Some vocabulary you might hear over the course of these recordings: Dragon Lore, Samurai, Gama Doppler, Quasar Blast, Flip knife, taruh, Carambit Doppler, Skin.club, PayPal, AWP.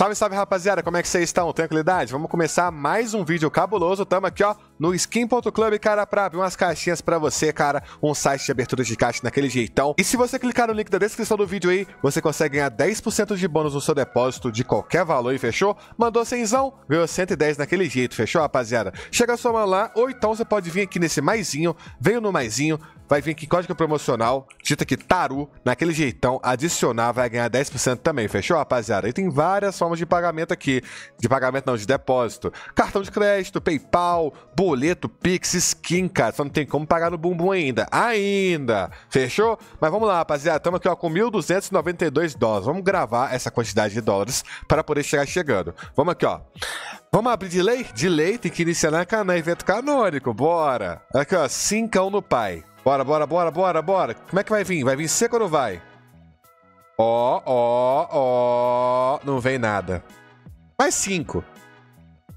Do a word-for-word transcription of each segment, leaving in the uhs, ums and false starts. Salve, salve, rapaziada, como é que vocês estão? Tranquilidade? Vamos começar mais um vídeo cabuloso. Tamo aqui, ó, no Skin ponto Club, cara, pra abrir umas caixinhas pra você, cara. Um site de abertura de caixa naquele jeitão. E se você clicar no link da descrição do vídeo aí, você consegue ganhar dez por cento de bônus no seu depósito de qualquer valor, e fechou? Mandou cenzão, ganhou cento e dez naquele jeito, fechou, rapaziada? Chega a sua mão lá, ou então você pode vir aqui nesse maisinho, veio no maisinho, vai vir aqui código promocional, digita aqui Taru, naquele jeitão, adicionar, vai ganhar dez por cento também, fechou, rapaziada? E tem várias formas de pagamento aqui, de pagamento não, de depósito. Cartão de crédito, PayPal, boleto, Pix, skin, cara, só não tem como pagar no bumbum ainda, ainda, fechou? Mas vamos lá, rapaziada, estamos aqui, ó, com mil duzentos e noventa e dois dólares, vamos gravar essa quantidade de dólares para poder chegar chegando. Vamos aqui, ó. Vamos abrir de lei? De lei, tem que iniciar na cana, evento canônico, bora. Aqui, ó, cincão no pai. Bora, bora, bora, bora, bora. Como é que vai vir? Vai vir seco ou não vai? Ó, ó, ó. Não vem nada. Mais cinco.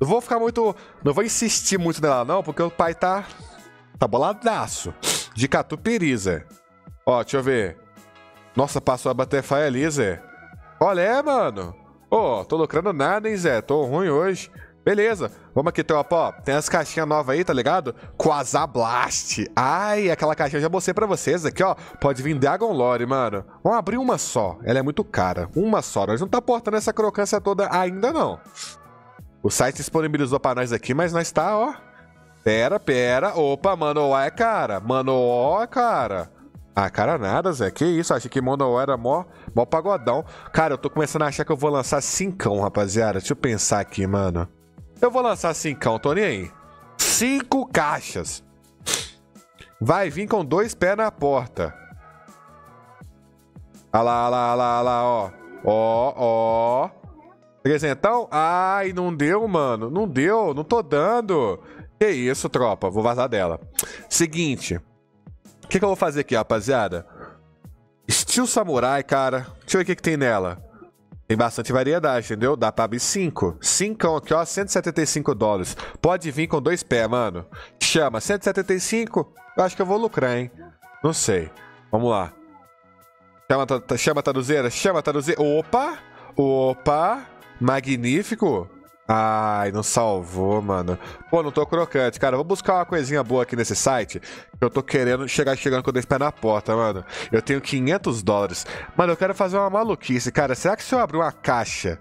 Não vou ficar muito... Não vou insistir muito nela, não, porque o pai tá... Tá boladaço. De catupiriza. Ó, deixa eu ver. Nossa, passou a butterfly ali, Zé. Olha, é, mano. Ô, oh, tô lucrando nada, hein, Zé. Tô ruim hoje. Beleza, vamos aqui, então, ó, tem as caixinhas novas aí, tá ligado? Quasar Blast. Ai, aquela caixinha eu já mostrei pra vocês aqui, ó. Pode vir Dragon Lore, mano. Vamos abrir uma só, ela é muito cara. Uma só, nós não tá portando essa crocância toda ainda, não. O site disponibilizou pra nós aqui, mas nós tá, ó. Pera, pera, opa, mano, é cara. Mano, ó, cara. Ah, cara, nada, Zé. Que isso? Achei que Mono era mó, mó pagodão. Cara, eu tô começando a achar que eu vou lançar cincão, rapaziada. Deixa eu pensar aqui, mano. Eu vou lançar cincão, tô nem aí. Cinco caixas. Vai vir com dois pés na porta. Olha lá, olha lá, olha lá, olha lá, ó. Ó, ó. Trezentão? Ai, não deu, mano. Não deu, não tô dando. Que isso, tropa. Vou vazar dela. Seguinte. O que, que eu vou fazer aqui, rapaziada? Estilo Samurai, cara. Deixa eu ver o que, que tem nela. Tem bastante variedade, entendeu? Dá pra abrir cinco. Cincão aqui, ó, cento e setenta e cinco dólares. Pode vir com dois pés, mano. Chama, cento e setenta e cinco. Eu acho que eu vou lucrar, hein? Não sei. Vamos lá. Chama a traduzeira, chama a traduzeira. Opa! Opa! Magnífico! Ai, não salvou, mano. Pô, não tô crocante, cara. Vou buscar uma coisinha boa aqui nesse site. Eu tô querendo chegar chegando com dois pés na porta, mano. Eu tenho quinhentos dólares. Mano, eu quero fazer uma maluquice, cara. Será que se eu abrir uma caixa...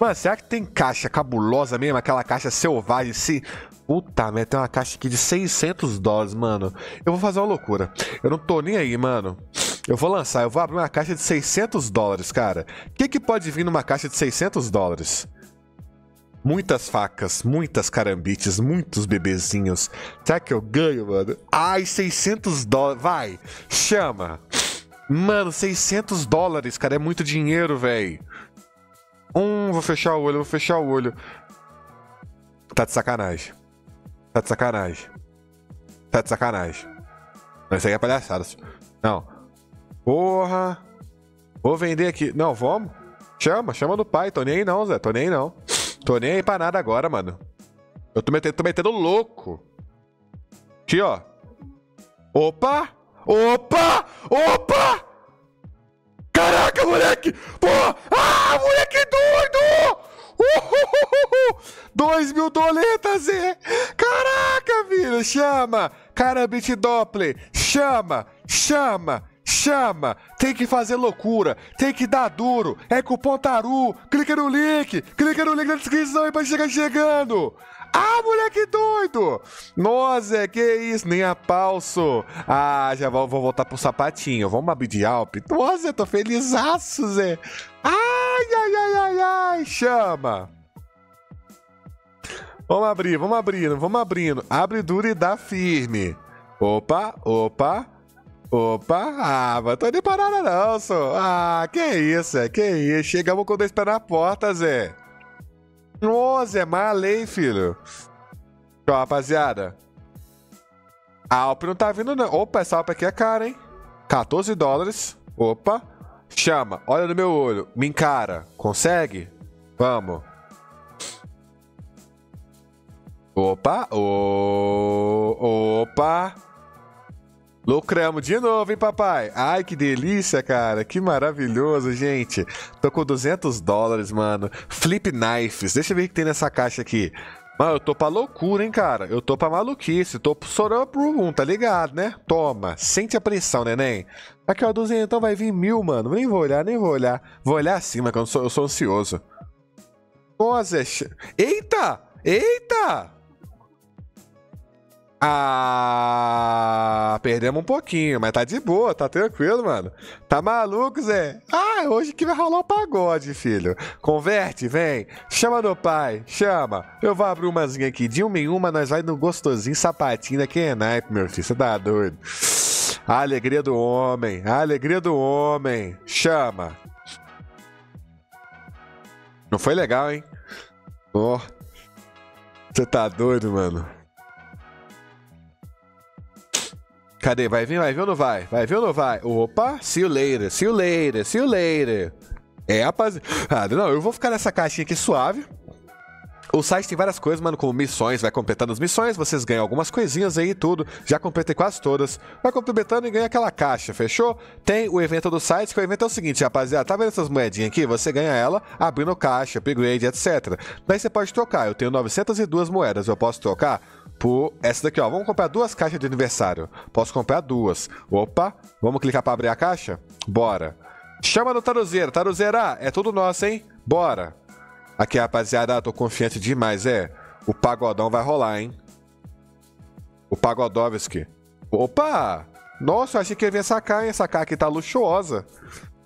Mano, será que tem caixa cabulosa mesmo? Aquela caixa selvagem, sim? Puta merda, tem uma caixa aqui de seiscentos dólares, mano. Eu vou fazer uma loucura. Eu não tô nem aí, mano. Eu vou lançar, eu vou abrir uma caixa de seiscentos dólares, cara. O que que pode vir numa caixa de seiscentos dólares? Muitas facas, muitas carambites, muitos bebezinhos. Será que eu ganho, mano? Ai, seiscentos dólares. Vai, chama. Mano, seiscentos dólares, cara. É muito dinheiro, velho. Hum, vou fechar o olho, vou fechar o olho. Tá de sacanagem. Tá de sacanagem. Tá de sacanagem. Não, isso aí é palhaçada. Não. Porra. Vou vender aqui. Não, vamos. Chama, chama do pai. Tô nem aí não, Zé. Tô nem aí não. Tô nem aí pra nada agora, mano. Eu tô metendo, tô metendo louco. Aqui, ó. Opa! Opa! Opa! Caraca, moleque! Pô! Ah, moleque doido! Uhuhuhuhu! dois mil doletas, Zé! Caraca, filho! Chama! Carambit Doppler! Chama! Chama! Chama, tem que fazer loucura, tem que dar duro, é cupom Taru, clica no link, clica no link na descrição aí pra chegar chegando. Ah, moleque doido! Nossa, que isso, nem a palso. Ah, já vou, vou voltar pro sapatinho, vamos abrir de A W P. Nossa, eu tô felizaço, Zé. Ai, ai, ai, ai, ai, chama. Vamos abrir, vamos abrindo, vamos abrindo. Abre duro e dá firme. Opa, opa. Opa, ah, mas tô nem parada não, só. Ah, que isso, Zé, que isso. Chegamos com dois pés na porta, Zé. Ô, Zé, malei, filho. Ó, rapaziada. A Alp não tá vindo, não. Opa, essa Alp aqui é cara, hein. quatorze dólares. Opa. Chama, olha no meu olho. Me encara. Consegue? Vamos. Opa. Ô, opa. Lucramos de novo, hein, papai? Ai, que delícia, cara. Que maravilhoso, gente. Tô com duzentos dólares, mano. Flip knives. Deixa eu ver o que tem nessa caixa aqui. Mano, eu tô pra loucura, hein, cara. Eu tô pra maluquice. Tô sorando pro um, tá ligado, né? Toma. Sente a pressão, neném. Aqui, ó, duzentos, então vai vir mil, mano. Nem vou olhar, nem vou olhar. Vou olhar assim, mas eu sou, eu sou ansioso. Nossa, eita! Eita! Ah, perdemos um pouquinho, mas tá de boa, tá tranquilo, mano. Tá maluco, Zé? Ah, hoje que vai rolar um pagode, filho. Converte, vem. Chama no pai, chama. Eu vou abrir umazinha aqui, de uma em uma, nós vai no gostosinho sapatinho da Kenaipe, meu filho, você tá doido. A alegria do homem, a alegria do homem. Chama. Não foi legal, hein? Ó, você tá doido, mano. Cadê? Vai vir, vai vir ou não vai? Vai vir ou não vai? Opa, see you later, see you later, see you later. É, rapaz... Ah, não, eu vou ficar nessa caixinha aqui suave. O site tem várias coisas, mano, como missões. Vai completando as missões, vocês ganham algumas coisinhas aí e tudo. Já completei quase todas. Vai completando e ganha aquela caixa, fechou? Tem o evento do site, que o evento é o seguinte, rapaziada. Tá vendo essas moedinhas aqui? Você ganha ela abrindo caixa, upgrade, etcétera. Daí você pode trocar. Eu tenho novecentas e duas moedas, eu posso trocar? Por essa daqui, ó. Vamos comprar duas caixas de aniversário. Posso comprar duas. Opa, vamos clicar pra abrir a caixa? Bora. Chama no Taruzeiro. Taruzeira, é tudo nosso, hein? Bora. Aqui, rapaziada, eu tô confiante demais, é. O pagodão vai rolar, hein? O Pagodovski. Opa! Nossa, eu achei que ia vir essa caixa, hein? Essa caixa aqui tá luxuosa.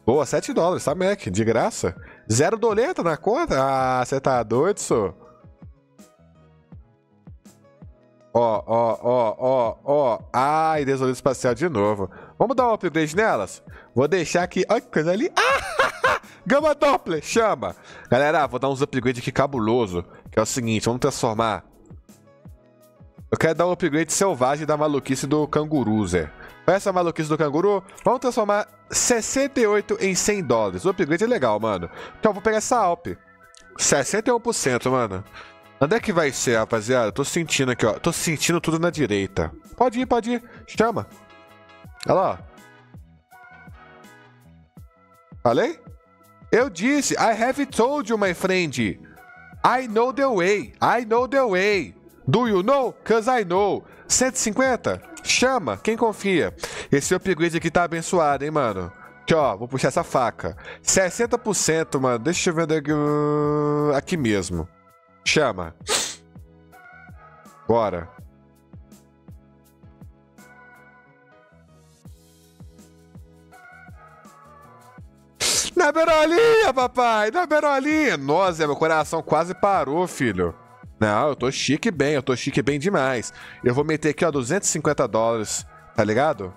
Boa, sete dólares, tá, Mac? De graça. Zero doleta na conta? Ah, você tá doido, senhor? Ó, ó, ó, ó, ó. Ai, desolido espacial de novo. Vamos dar um upgrade nelas? Vou deixar aqui... Olha que coisa ali. Ah! Gama Doppler, chama. Galera, vou dar uns upgrades aqui cabuloso. Que é o seguinte, vamos transformar. Eu quero dar um upgrade selvagem da maluquice do canguru, Zé. Essa maluquice do canguru, vamos transformar sessenta e oito em cem dólares. O upgrade é legal, mano. Então eu vou pegar essa Alp. sessenta e um por cento, mano. Onde é que vai ser, rapaziada? Tô sentindo aqui, ó. Tô sentindo tudo na direita. Pode ir, pode ir. Chama. Olha lá, ó. Falei? Eu disse. I have told you, my friend. I know the way. I know the way. Do you know? Cause I know. cento e cinquenta? Chama. Quem confia? Esse upgrade aqui tá abençoado, hein, mano? Aqui, ó. Vou puxar essa faca. sessenta por cento, mano. Deixa eu ver aqui, aqui mesmo. Chama. Bora. Na berolinha, papai! Na berolinha! Nossa, meu coração quase parou, filho. Não, eu tô chique bem. Eu tô chique bem demais. Eu vou meter aqui, ó, duzentos e cinquenta dólares. Tá ligado?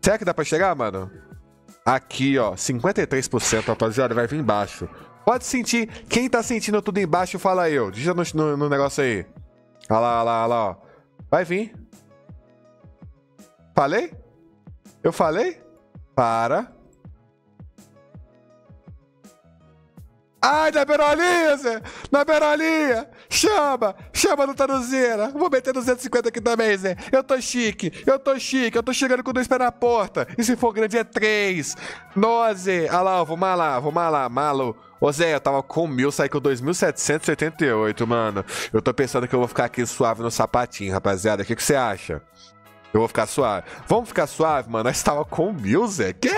Será que dá pra chegar, mano? Aqui, ó, cinquenta e três por cento, rapaziada. Vai vir embaixo. Pode sentir. Quem tá sentindo tudo embaixo, fala eu. Diga no, no, no negócio aí. Olha lá, olha lá, olha lá, ó. Vai vir. Falei? Eu falei? Para. Ai, na berolinha, Zé. Na berolinha. Chama. Chama no Taruzeira. Vou meter duzentos e cinquenta aqui também, Zé. Eu tô chique. Eu tô chique. Eu tô chegando com dois pés na porta. E se for grande é três. Nós, Zé. Olha lá, ó. Vou malar. Vou malar. Malo. Ô Zé, eu tava com mil, saí com dois mil setecentos e oitenta e oito, mano. Eu tô pensando que eu vou ficar aqui suave no sapatinho, rapaziada. O que, que você acha? Eu vou ficar suave. Vamos ficar suave, mano? Nós tava com mil, Zé. Que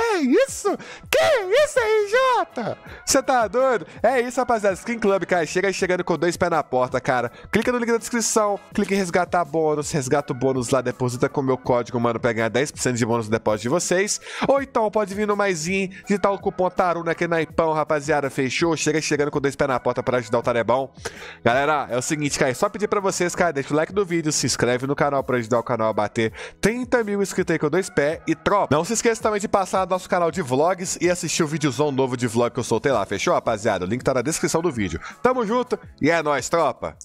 isso? Que isso aí, Jota? Você tá doido? É isso, rapaziada. Skin Club, cara. Chega chegando com dois pés na porta, cara. Clica no link da descrição. Clica em resgatar bônus. Resgata o bônus lá. Deposita com o meu código, mano, pra ganhar dez por cento de bônus no depósito de vocês. Ou então, pode vir no maisinho. Digitar o cupom Taru naquele naipão, rapaziada. Fechou? Chega chegando com dois pés na porta pra ajudar o Tarebão. Galera, é o seguinte, cara. Só pedir pra vocês, cara. Deixa o like do vídeo. Se inscreve no canal pra ajudar o canal a bater trinta mil inscritos aí com dois pés e tropa. Não se esqueça também de passar no nosso canal de vlogs e assistir o videozão novo de vlog que eu soltei lá. Fechou, rapaziada? O link tá na descrição do vídeo. Tamo junto e é nóis, tropa!